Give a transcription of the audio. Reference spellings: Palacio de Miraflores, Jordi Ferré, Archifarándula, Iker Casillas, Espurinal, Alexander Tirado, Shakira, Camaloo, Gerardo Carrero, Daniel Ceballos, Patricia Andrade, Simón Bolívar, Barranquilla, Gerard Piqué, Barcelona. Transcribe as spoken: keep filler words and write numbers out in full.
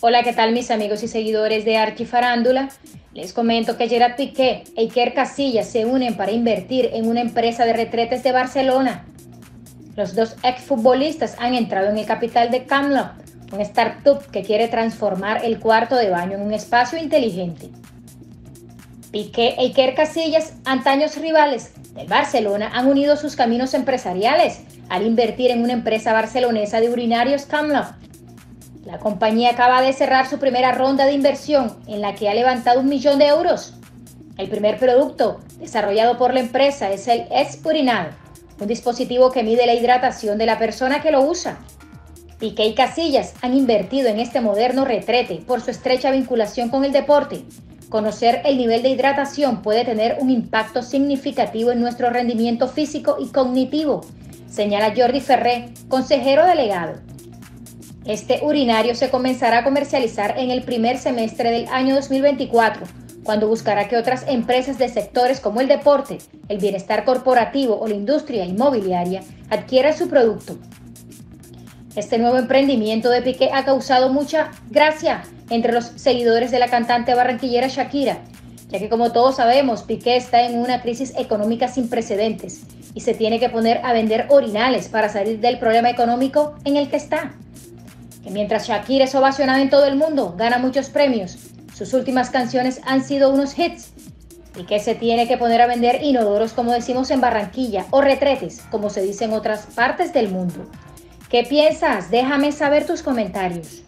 Hola, ¿qué tal mis amigos y seguidores de Archifarándula? Les comento que Gerard Piqué e Iker Casillas se unen para invertir en una empresa de retretes de Barcelona. Los dos exfutbolistas han entrado en el capital de Camaloo, un startup que quiere transformar el cuarto de baño en un espacio inteligente. Piqué e Iker Casillas, antaños rivales del Barcelona, han unido sus caminos empresariales al invertir en una empresa barcelonesa de urinarios Camaloo. La compañía acaba de cerrar su primera ronda de inversión en la que ha levantado un millón de euros. El primer producto desarrollado por la empresa es el Espurinal, un dispositivo que mide la hidratación de la persona que lo usa. Piqué y Casillas han invertido en este moderno retrete por su estrecha vinculación con el deporte. Conocer el nivel de hidratación puede tener un impacto significativo en nuestro rendimiento físico y cognitivo, señala Jordi Ferré, consejero delegado. Este urinario se comenzará a comercializar en el primer semestre del año dos mil veinticuatro, cuando buscará que otras empresas de sectores como el deporte, el bienestar corporativo o la industria inmobiliaria adquieran su producto. Este nuevo emprendimiento de Piqué ha causado mucha gracia entre los seguidores de la cantante barranquillera Shakira, ya que como todos sabemos, Piqué está en una crisis económica sin precedentes y se tiene que poner a vender urinales para salir del problema económico en el que está. Mientras Shakira es ovacionada en todo el mundo, gana muchos premios. Sus últimas canciones han sido unos hits. Piqué se tiene que poner a vender inodoros, como decimos en Barranquilla, o retretes, como se dice en otras partes del mundo. ¿Qué piensas? Déjame saber tus comentarios.